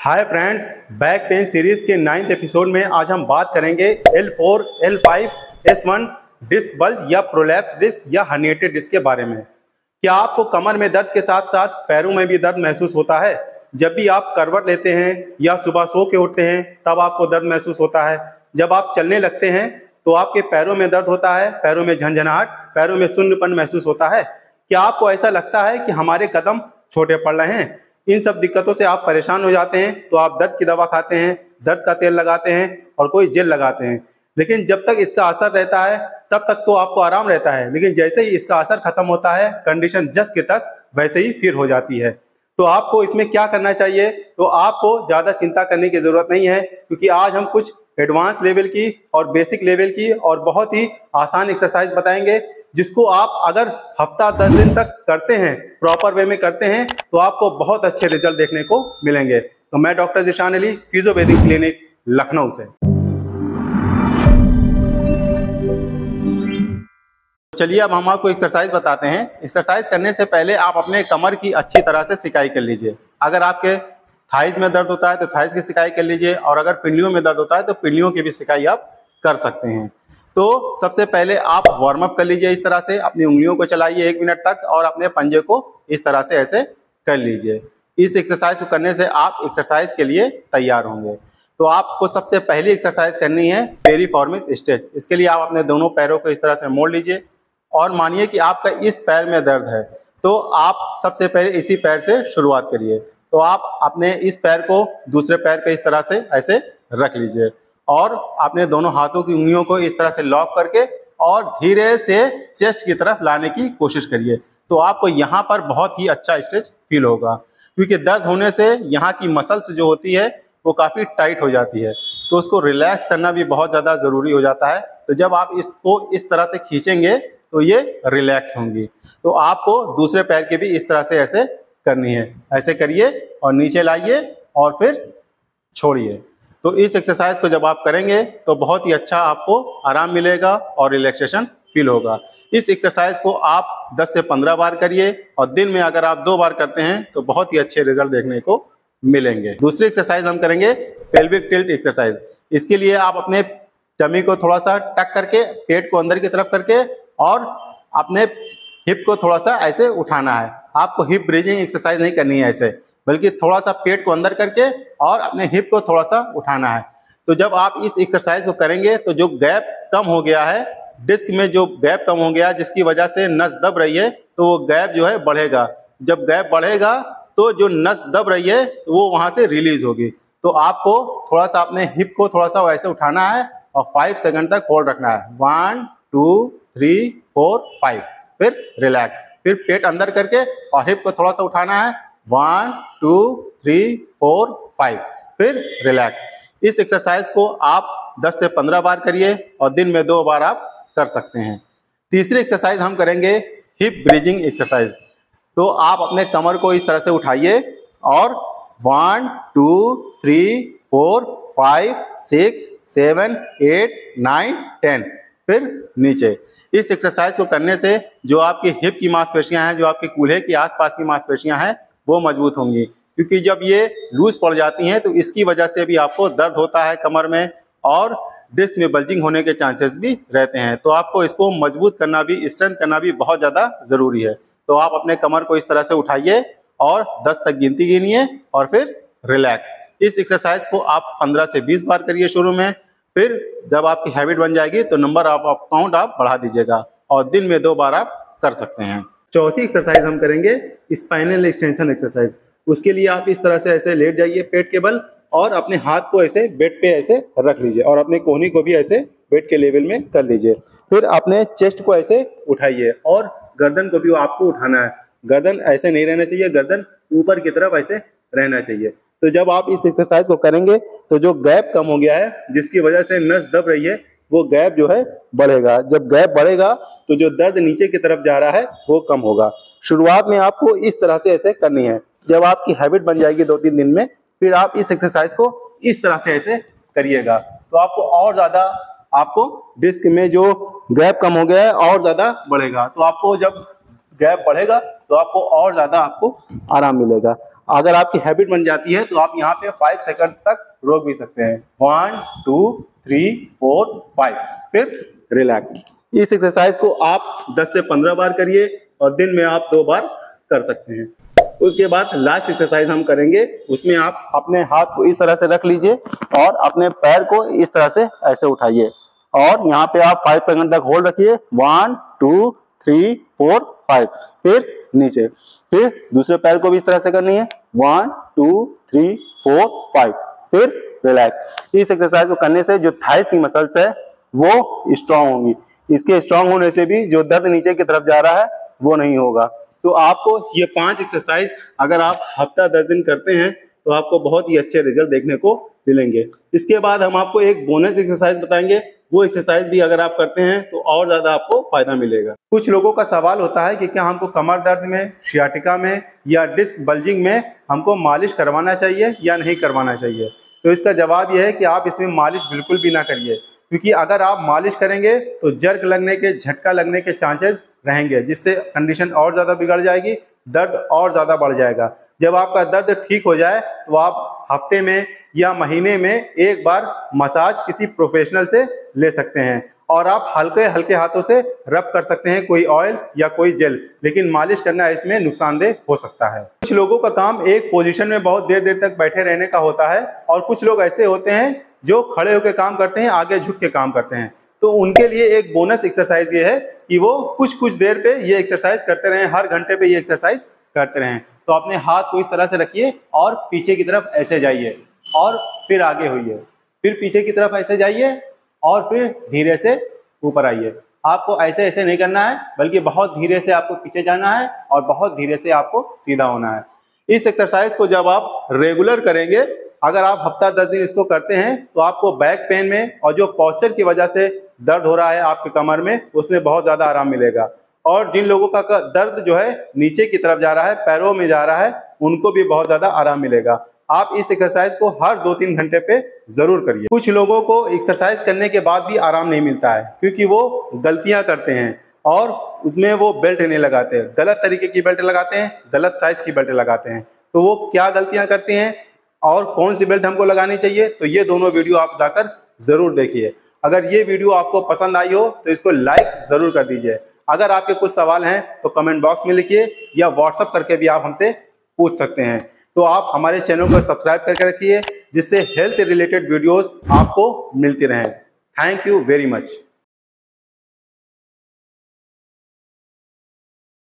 हाय friends, back pain series के 9th episode में आज हम बात करेंगे L4 L5 S1 disc bulge या प्रोलैप्स डिस्क या हर्निएटेड डिस्क के बारे में। क्या आपको कमर में दर्द के साथ साथ पैरों में भी दर्द महसूस होता है? जब भी आप करवट लेते हैं या सुबह सो के उठते हैं तब आपको दर्द महसूस होता है। जब आप चलने लगते हैं तो आपके पैरों में दर्द होता है, पैरों में झंझनाहट, पैरों में शून्यपन महसूस होता है। क्या आपको ऐसा लगता है कि हमारे कदम छोटे पड़ रहे हैं? इन सब दिक्कतों से आप परेशान हो जाते हैं तो आप दर्द की दवा खाते हैं, दर्द का तेल लगाते हैं और कोई जेल लगाते हैं, लेकिन जब तक इसका असर रहता है तब तक तो आपको आराम रहता है, लेकिन जैसे ही इसका असर खत्म होता है कंडीशन जस के तस वैसे ही फिर हो जाती है। तो आपको इसमें क्या करना चाहिए? तो आपको ज़्यादा चिंता करने की ज़रूरत नहीं है, क्योंकि आज हम कुछ एडवांस लेवल की और बेसिक लेवल की और बहुत ही आसान एक्सरसाइज बताएंगे, जिसको आप अगर हफ्ता 10 दिन तक करते हैं, प्रॉपर वे में करते हैं, तो आपको बहुत अच्छे रिजल्ट देखने को मिलेंगे। तो मैं doctor Zeeshan Ali, physiopathic clinic Lucknow से। चलिए अब हम आपको एक्सरसाइज बताते हैं। एक्सरसाइज करने से पहले आप अपने कमर की अच्छी तरह से सिकाई कर लीजिए। अगर आपके थाइज में दर्द होता है तो थाइज की सिकाई कर लीजिए, और अगर पिंडलियों में दर्द होता है तो पिंडलियों की भी सिकाई आप कर सकते हैं। तो सबसे पहले आप वार्म अप कर लीजिए। इस तरह से अपनी उंगलियों को चलाइए 1 मिनट तक और अपने पंजे को इस तरह से ऐसे कर लीजिए। इस एक्सरसाइज को करने से आप एक्सरसाइज के लिए तैयार होंगे। तो आपको सबसे पहली एक्सरसाइज करनी है पेरिफॉर्मिस स्ट्रेच। इसके लिए आप अपने दोनों पैरों को इस तरह से मोड़ लीजिए और मानिए कि आपका इस पैर में दर्द है, तो आप सबसे पहले इसी पैर से शुरुआत करिए। तो आप अपने इस पैर को दूसरे पैर पर इस तरह से ऐसे रख लीजिए और अपने दोनों हाथों की उंगलियों को इस तरह से लॉक करके और धीरे से चेस्ट की तरफ लाने की कोशिश करिए। तो आपको यहाँ पर बहुत ही अच्छा स्ट्रेच फील होगा, क्योंकि दर्द होने से यहाँ की मसल्स जो होती है वो काफ़ी टाइट हो जाती है, तो उसको रिलैक्स करना भी बहुत ज़्यादा ज़रूरी हो जाता है। तो जब आप इसको इस तरह से खींचेंगे तो ये रिलैक्स होंगी। तो आपको दूसरे पैर के भी इस तरह से ऐसे करनी है। ऐसे करिए और नीचे लाइए और फिर छोड़िए। तो इस एक्सरसाइज को जब आप करेंगे तो बहुत ही अच्छा आपको आराम मिलेगा और रिलैक्सेशन फील होगा। इस एक्सरसाइज को आप 10 से 15 बार करिए और दिन में अगर आप 2 बार करते हैं तो बहुत ही अच्छे रिजल्ट देखने को मिलेंगे। दूसरी एक्सरसाइज हम करेंगे पेल्विक टिल्ट एक्सरसाइज। इसके लिए आप अपने टमी को थोड़ा सा टक करके, पेट को अंदर की तरफ करके और अपने हिप को थोड़ा सा ऐसे उठाना है। आपको हिप ब्रिजिंग एक्सरसाइज नहीं करनी है ऐसे, बल्कि थोड़ा सा पेट को अंदर करके और अपने हिप को थोड़ा सा उठाना है। तो जब आप इस एक्सरसाइज को करेंगे तो जो गैप कम हो गया है डिस्क में, जो गैप कम हो गया जिसकी वजह से नस दब रही है, तो वो गैप जो है बढ़ेगा। जब गैप बढ़ेगा तो जो नस दब रही है वो वहाँ से रिलीज होगी। तो आपको थोड़ा सा अपने हिप को थोड़ा सा वैसे उठाना है और 5 सेकेंड तक होल्ड रखना है। 1 2 3 4 5, फिर रिलैक्स, फिर पेट अंदर करके और हिप को थोड़ा सा उठाना है। 1 2 3 4 5, फिर रिलैक्स। इस एक्सरसाइज को आप 10 से 15 बार करिए और दिन में 2 बार आप कर सकते हैं। तीसरी एक्सरसाइज हम करेंगे हिप ब्रिजिंग एक्सरसाइज। तो आप अपने कमर को इस तरह से उठाइए और 1 2 3 4 5 6 7 8 9 10, फिर नीचे। इस एक्सरसाइज को करने से जो आपकी हिप की मांसपेशियां हैं, जो आपके कूल्हे के आसपास की मांसपेशियां हैं, वो मजबूत होंगी, क्योंकि जब ये लूज पड़ जाती हैं तो इसकी वजह से भी आपको दर्द होता है कमर में और डिस्क में बल्जिंग होने के चांसेस भी रहते हैं। तो आपको इसको मजबूत करना भी, स्ट्रेंथ करना भी बहुत ज़्यादा ज़रूरी है। तो आप अपने कमर को इस तरह से उठाइए और 10 तक गिनती गिनिए और फिर रिलैक्स। इस एक्सरसाइज को आप 15 से 20 बार करिए शुरू में, फिर जब आपकी हैबिट बन जाएगी तो नंबर ऑफ काउंट आप बढ़ा दीजिएगा और दिन में 2 बार आप कर सकते हैं। चौथी एक्सरसाइज हम करेंगे स्पाइनल एक्सटेंशन एक्सरसाइज। उसके लिए आप इस तरह से ऐसे लेट जाइए पेट के बल और अपने हाथ को ऐसे बेड पे ऐसे रख लीजिए और अपने कोहनी को भी ऐसे बेड के लेवल में कर लीजिए। फिर अपने चेस्ट को ऐसे उठाइए और गर्दन को भी आपको उठाना है। गर्दन ऐसे नहीं रहना चाहिए, गर्दन ऊपर की तरफ ऐसे रहना चाहिए। तो जब आप इस एक्सरसाइज को करेंगे तो जो गैप कम हो गया है जिसकी वजह से नस दब रही है, वो गैप जो है बढ़ेगा। जब गैप बढ़ेगा तो जो दर्द नीचे की तरफ जा रहा है वो कम होगा। शुरुआत में आपको इस तरह से ऐसे करनी है। जब आपकी हैबिट बन जाएगी 2-3 दिन में, फिर आप इस एक्सरसाइज को इस तरह से ऐसे करिएगा। तो आपको और ज़्यादा, आपको डिस्क में जो गैप कम हो गया है और ज़्यादा बढ़ेगा। तो आपको जब गैप बढ़ेगा तो आपको और ज़्यादा आपको आराम मिलेगा। अगर आपकी हैबिट बन जाती है तो आप यहाँ पे 5 सेकंड तक रोक भी सकते हैं, 1 2 3 4 5, फिर रिलैक्स। इस एक्सरसाइज को आप 10 से 15 बार करिए और दिन में आप 2 बार कर सकते हैं। उसके बाद लास्ट एक्सरसाइज हम करेंगे, उसमें आप अपने हाथ को इस तरह से रख लीजिए और अपने पैर को इस तरह से ऐसे उठाइए और यहाँ पे आप 5 सेकंड तक होल्ड रखिए, 1 2 3 4 5, फिर नीचे। फिर दूसरे पैर को भी इस तरह से करनी है, 1 2 3 4 5, फिर रिलैक्स। इस एक्सरसाइज को करने से जो थाइस की मसल्स है वो स्ट्रांग होंगी, इसके स्ट्रांग होने से भी जो दर्द नीचे की तरफ जा रहा है वो नहीं होगा। तो आपको ये 5 एक्सरसाइज अगर आप हफ्ता 10 दिन करते हैं तो आपको बहुत ही अच्छे रिजल्ट देखने को मिलेंगे। इसके बाद हम आपको एक बोनस एक्सरसाइज बताएंगे, वो एक्सरसाइज भी अगर आप करते हैं तो और ज़्यादा आपको फायदा मिलेगा। कुछ लोगों का सवाल होता है कि क्या हमको कमर दर्द में, सियाटिका में या डिस्क बल्जिंग में हमको मालिश करवाना चाहिए या नहीं करवाना चाहिए। तो इसका जवाब यह है कि आप इसमें मालिश बिल्कुल भी ना करिए, क्योंकि अगर आप मालिश करेंगे तो जर्क लगने के, झटका लगने के चांसेस रहेंगे, जिससे कंडीशन और ज़्यादा बिगड़ जाएगी, दर्द और ज़्यादा बढ़ जाएगा। जब आपका दर्द ठीक हो जाए तो आप हफ्ते में या महीने में 1 बार मसाज किसी प्रोफेशनल से ले सकते हैं और आप हल्के हल्के हाथों से रब कर सकते हैं कोई ऑयल या कोई जेल, लेकिन मालिश करना इसमें नुकसानदेह हो सकता है। कुछ लोगों का काम एक पोजीशन में बहुत देर देर तक बैठे रहने का होता है और कुछ लोग ऐसे होते हैं जो खड़े होकर काम करते हैं, आगे झुक के काम करते हैं। तो उनके लिए एक बोनस एक्सरसाइज ये है कि वो कुछ देर पे ये एक्सरसाइज करते रहें, हर घंटे पे ये एक्सरसाइज करते रहें। तो अपने हाथ को इस तरह से रखिए और पीछे की तरफ ऐसे जाइए और फिर आगे होइए, फिर पीछे की तरफ ऐसे जाइए और फिर धीरे से ऊपर आइए। आपको ऐसे ऐसे नहीं करना है, बल्कि बहुत धीरे से आपको पीछे जाना है और बहुत धीरे से आपको सीधा होना है। इस एक्सरसाइज को जब आप रेगुलर करेंगे, अगर आप हफ्ता 10 दिन इसको करते हैं तो आपको बैक पेन में और जो पॉस्चर की वजह से दर्द हो रहा है आपके कमर में, उसमें बहुत ज़्यादा आराम मिलेगा। और जिन लोगों का दर्द जो है नीचे की तरफ जा रहा है, पैरों में जा रहा है, उनको भी बहुत ज़्यादा आराम मिलेगा। आप इस एक्सरसाइज को हर 2-3 घंटे पे जरूर करिए। कुछ लोगों को एक्सरसाइज करने के बाद भी आराम नहीं मिलता है, क्योंकि वो गलतियां करते हैं और उसमें वो बेल्ट नहीं लगाते, गलत तरीके की बेल्ट लगाते हैं, गलत साइज की बेल्ट लगाते हैं। तो वो क्या गलतियां करते हैं और कौन सी बेल्ट हमको लगानी चाहिए, तो ये दोनों वीडियो आप जाकर जरूर देखिए। अगर ये वीडियो आपको पसंद आई हो तो इसको लाइक जरूर कर दीजिए। अगर आपके कुछ सवाल हैं तो कमेंट बॉक्स में लिखिए या व्हाट्सएप करके भी आप हमसे पूछ सकते हैं। तो आप हमारे चैनल को सब्सक्राइब करके रखिए, जिससे हेल्थ रिलेटेड वीडियोस आपको मिलती रहें। Thank you very much.